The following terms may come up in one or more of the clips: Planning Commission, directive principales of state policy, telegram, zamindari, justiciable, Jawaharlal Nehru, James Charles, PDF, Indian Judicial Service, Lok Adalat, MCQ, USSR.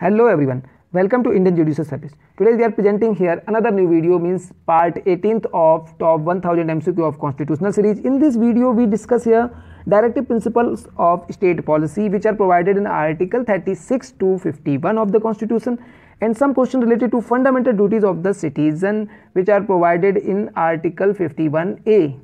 Hello everyone, welcome to Indian Judicial Service. Today we are presenting here another new video, means part 18th of top 1000 MCQ of constitutional series. In this video we discuss here directive principles of state policy which are provided in article 36 to 51 of the constitution and some questions related to fundamental duties of the citizen which are provided in article 51A.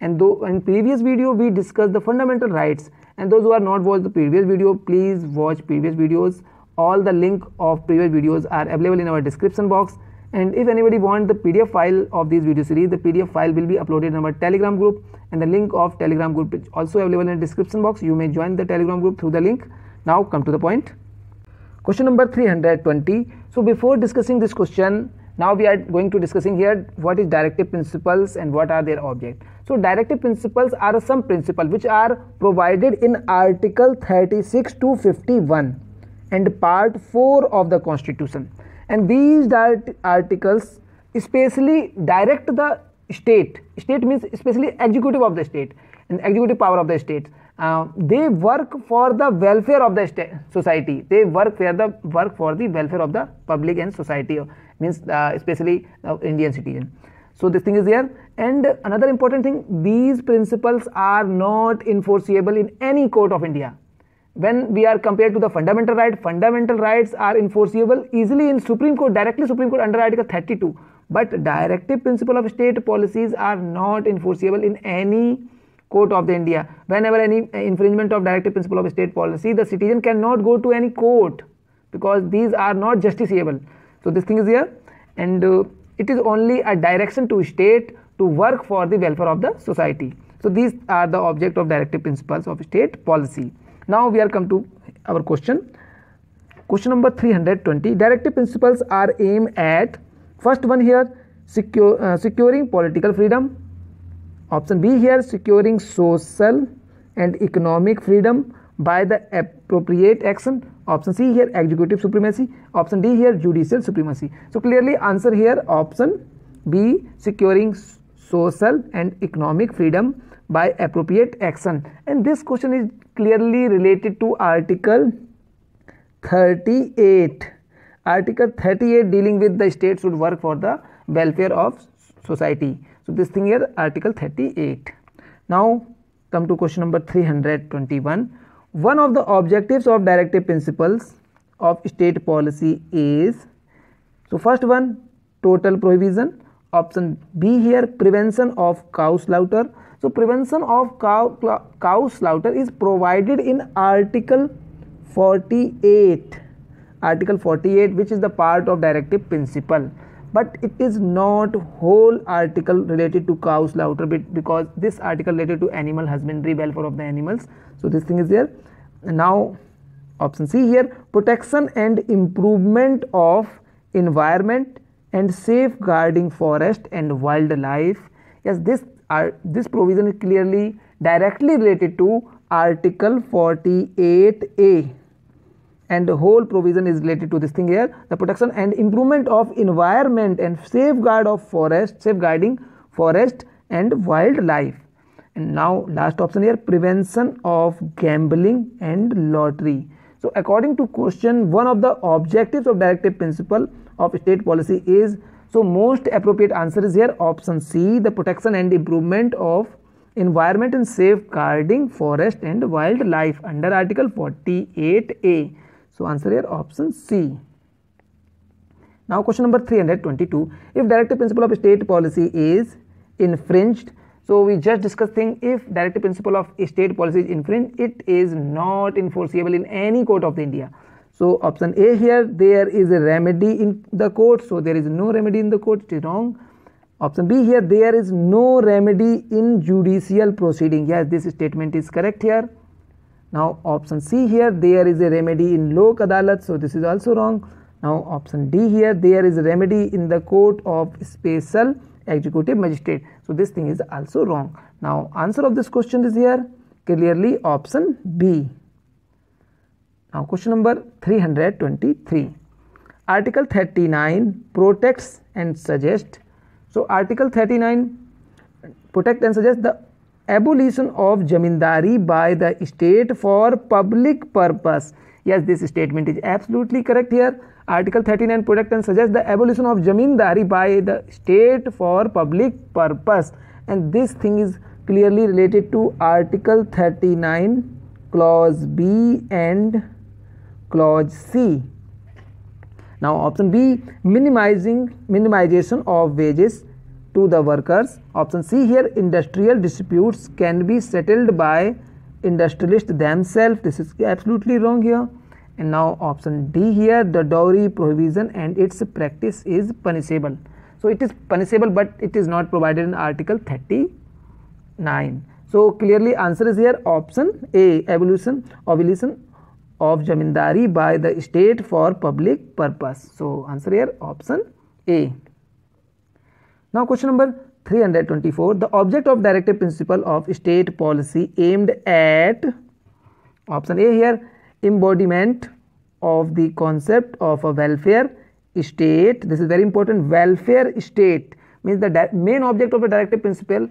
And though in previous video we discussed the fundamental rights, and those who are not watched the previous video, please watch previous videos. All the link of previous videos are available in our description box, and if anybody want the PDF file of this video series, the PDF file will be uploaded in our Telegram group, and the link of Telegram group is also available in the description box. You may join the Telegram group through the link. Now come to the point. Question number 320. So before discussing this question, now we are going to discussing here what is directive principles and what are their object. So directive principles are some principles which are provided in article 36 to 51 and part 4 of the constitution, and these articles especially direct the state means especially executive of the state and executive power of the state. They work for the welfare of the society. They work for the welfare of the public and society, means especially Indian citizen. So this thing is there. And another important thing, these principles are not enforceable in any court of India. When we are compared to the fundamental right, fundamental rights are enforceable easily in Supreme Court, directly Supreme Court under Article 32. But directive principle of state policies are not enforceable in any court of the India. Whenever any infringement of directive principle of state policy, the citizen cannot go to any court because these are not justiciable. So this thing is here, and it is only a direction to state to work for the welfare of the society. So these are the object of directive principles of state policy. Now we are come to our question. Question number 320. Directive principles are aimed at, first one here, securing political freedom. Option B here, securing social and economic freedom by the appropriate action. Option C here, executive supremacy. Option D here, judicial supremacy. So clearly answer here option B, securing social and economic freedom by appropriate action. And this question is clearly related to article 38. Article 38 dealing with the state should work for the welfare of society. So this thing here, article 38. Now come to question number 321. One of the objectives of directive principles of state policy is, so first one, total prohibition. Option B here, prevention of cow slaughter. So prevention of cow slaughter is provided in article 48. Article 48, which is the part of directive principle, but it is not whole article related to cow slaughter because this article related to animal husbandry, welfare of the animals. So this thing is there. Now option C here, protection and improvement of environment and safeguarding forest and wildlife. Yes, this provision is clearly directly related to article 48A, and the whole provision is related to this thing here, the protection and improvement of environment and safeguarding forest and wildlife. And now last option here, prevention of gambling and lottery. So according to question, one of the objectives of directive principle of state policy is, so most appropriate answer is here option C, the protection and improvement of environment and safeguarding forest and wildlife under article 48A. So answer here option C. Now question number 322. If directive principle of state policy is infringed, so we just discussed thing, if directive principle of state policy is infringed, it is not enforceable in any court of the India. So option A here, there is a remedy in the court. So there is no remedy in the court, it is wrong. Option B here, there is no remedy in judicial proceeding. Yes, this statement is correct here. Now option C here, there is a remedy in Lok Adalat. So this is also wrong. Now option D here, there is a remedy in the court of special executive magistrate. So this thing is also wrong. Now answer of this question is here clearly option B. Now question number 323. Article 39 protects and suggests. So article 39 protect and suggest the abolition of zamindari by the state for public purpose. Yes, this statement is absolutely correct here. Article 39 protects and suggests the abolition of zamindari by the state for public purpose, and this thing is clearly related to Article 39 Clause B and Clause C. Now option B, minimization of wages to the workers. Option C here, industrial disputes can be settled by industrialists themselves. This is absolutely wrong here. And now option D here, the dowry provision and its practice is punishable. So it is punishable, but it is not provided in Article 39. So clearly answer is here option A, abolition of zamindari by the state for public purpose. So answer here option A. Now question number 324, the object of directive principle of state policy aimed at, option A here, embodiment of the concept of a welfare state. This is very important, welfare state means the main object of a directive principle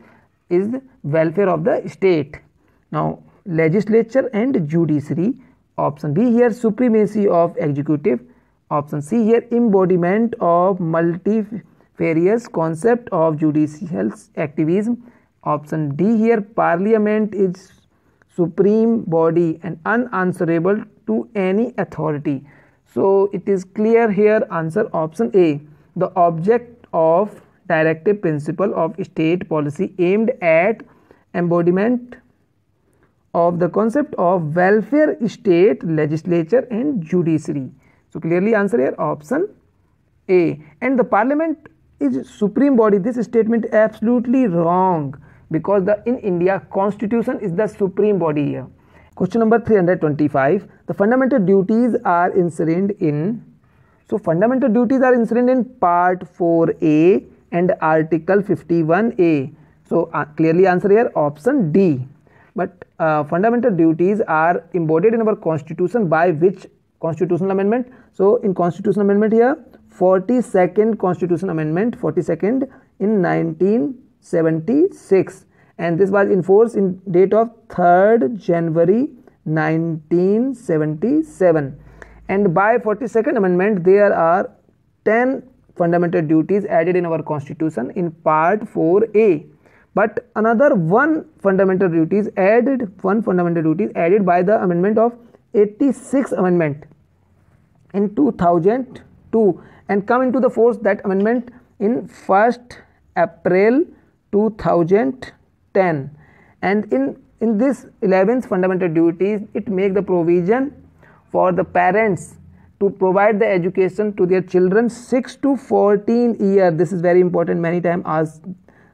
is the welfare of the state. Now legislature and judiciary. Option B here, supremacy of executive. Option C here, embodiment of multifarious concept of judicial activism. Option D here, parliament is supreme body and unanswerable to any authority. So it is clear here answer option A, the object of directive principle of state policy aimed at embodiment of the concept of welfare state, legislature and judiciary. So clearly answer here option A. And the parliament is supreme body, this statement absolutely wrong, because the in India constitution is the supreme body here. Question number 325, the fundamental duties are inserted in, so fundamental duties are inserted in part 4A and Article 51A. So clearly answer here option D. But fundamental duties are embodied in our constitution by which constitutional amendment? So in constitutional amendment here, 42nd constitution amendment, 42nd in 1976, and this was in force in date of 3rd January 1977. And by 42nd amendment there are 10 fundamental duties added in our constitution in part 4A, but another one fundamental duty is added by the amendment of 86th amendment in 2002 and come into the force, that amendment, in 1st April 2010. And in this 11th fundamental duties, it makes the provision for the parents to provide the education to their children 6 to 14 years. This is very important, many times asked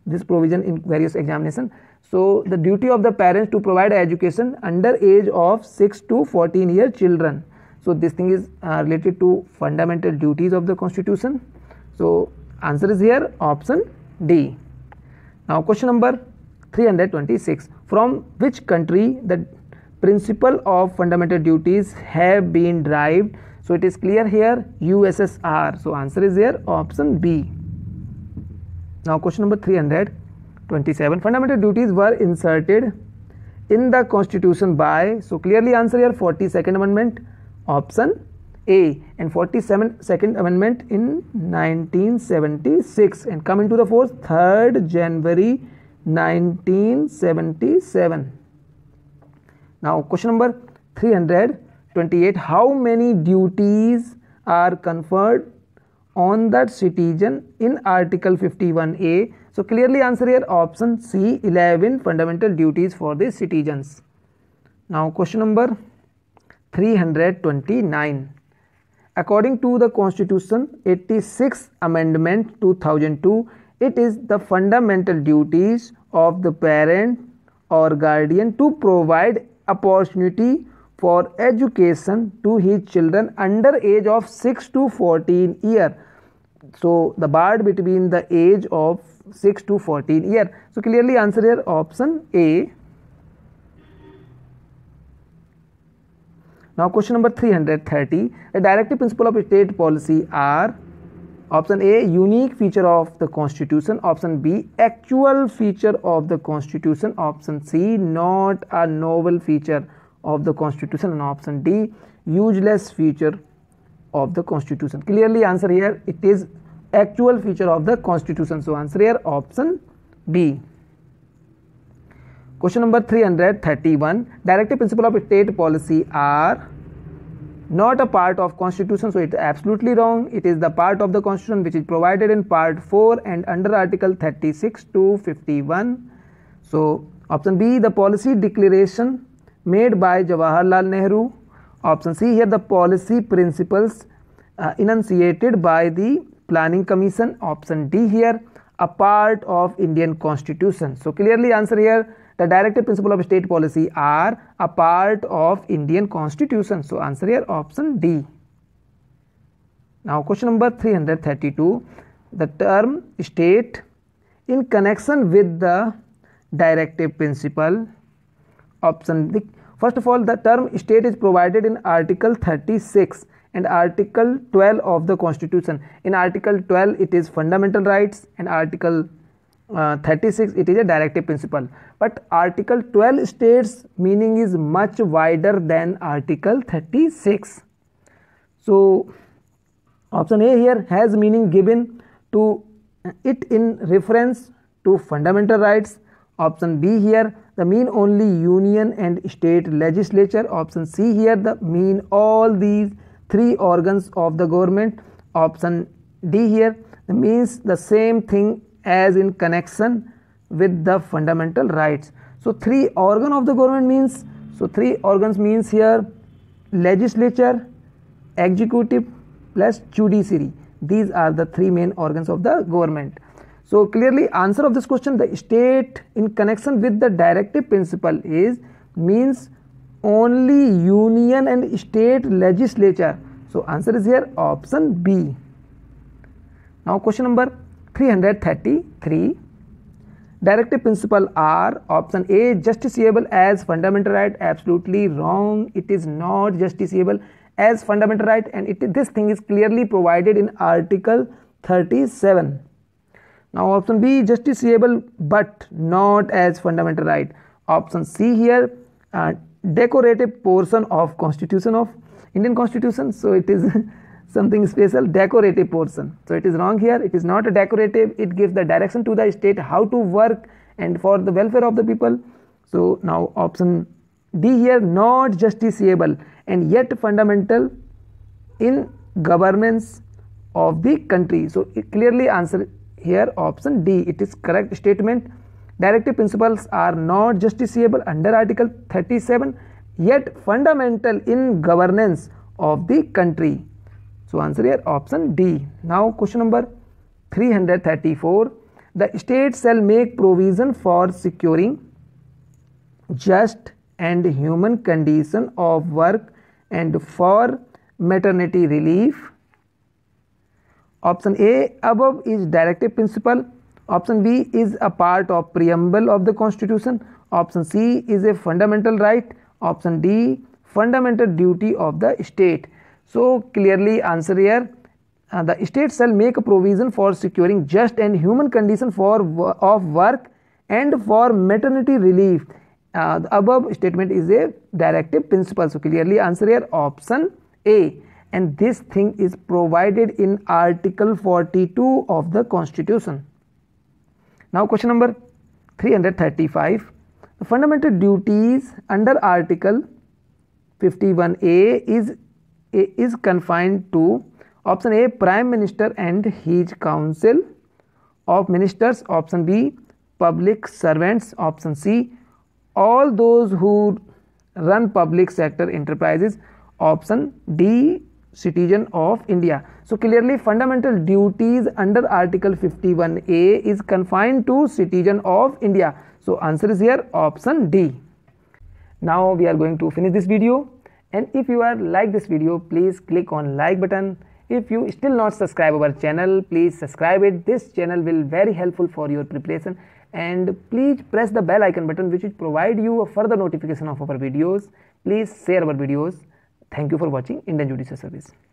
this provision in various examinations. So the duty of the parents to provide education under age of 6 to 14 year children. So this thing is related to fundamental duties of the constitution. So answer is here option D. Now question number 326, from which country the principle of fundamental duties have been derived? So it is clear here USSR. So answer is here option B. Now question number 327, fundamental duties were inserted in the constitution by, so clearly answer here 42nd amendment option A and 42nd amendment in 1976 and come into the force 3rd January 1977. Now question number 328, how many duties are conferred on that citizen in Article 51A? So clearly answer here option C, 11 fundamental duties for the citizens. Now question number 329, according to the constitution 86th amendment 2002, it is the fundamental duties of the parent or guardian to provide opportunity for education to his children under age of 6 to 14 year. So the bar between the age of 6 to 14 year. So clearly answer here option A. Now question number 330, the directive principle of state policy are, option A, unique feature of the constitution. Option B, actual feature of the constitution. Option C, not a novel feature of the constitution. And option D, useless feature of the constitution. Clearly answer here, it is actual feature of the constitution. So answer here option B. Question number 331. Directive principle of state policy are not a part of constitution, so it is absolutely wrong. It is the part of the constitution which is provided in part 4 and under article 36 to 51. So option B, the policy declaration made by Jawaharlal Nehru. Option C here, the policy principles enunciated by the Planning Commission. Option D here, a part of Indian constitution. So clearly answer here, the directive principle of state policy are a part of Indian constitution. So answer here option D. Now question number 332. The term state in connection with the directive principle. Option D. First of all, the term state is provided in article 36 and article 12 of the constitution. In article 12 it is fundamental rights, and article 36 it is a directive principle. But article 12 states meaning is much wider than article 36. So option A here, has meaning given to it in reference to fundamental rights. Option B here, the mean only union and state legislature. Option C here, the mean all these three organs of the government. Option D here, the means the same thing as in connection with the fundamental rights. So three organ of the government means, so three organs means here legislature, executive plus judiciary. These are the three main organs of the government. So clearly answer of this question, the state in connection with the directive principle is means only union and state legislature. So answer is here option B. Now question number 333. Directive principle are option A, justiciable as fundamental right. Absolutely wrong. It is not justiciable as fundamental right, and this thing is clearly provided in article 37. Now option B, justiciable but not as fundamental right. Option C here, decorative portion of constitution of Indian constitution. So it is something special, decorative portion. So it is wrong here. It is not a decorative. It gives the direction to the state how to work and for the welfare of the people. So now option D here, not justiciable and yet fundamental in governments of the country. So it clearly answer here option D. It is correct statement. Directive principles are not justiciable under article 37 yet fundamental in governance of the country. So answer here option D. Now question number 334. The state shall make provision for securing just and human condition of work and for maternity relief. Option A, above is directive principle. Option B is a part of preamble of the constitution. Option C is a fundamental right. Option D, fundamental duty of the state. So clearly answer here, the state shall make a provision for securing just and human condition of work and for maternity relief. The above statement is a directive principle. So clearly answer here option A, and this thing is provided in article 42 of the constitution. Now question number 335. The fundamental duties under article 51A is confined to option A, prime minister and his council of ministers. Option B, public servants. Option C, all those who run public sector enterprises. Option D, citizen of India. So clearly fundamental duties under article 51A is confined to citizen of India. So answer is here option D. Now we are going to finish this video. And if you are like this video, please click on like button. If you still not subscribe our channel, please subscribe it. This channel will very helpful for your preparation. And please press the bell icon button, which will provide you a further notification of our videos. Please share our videos. Thank you for watching Indian Judicial Service.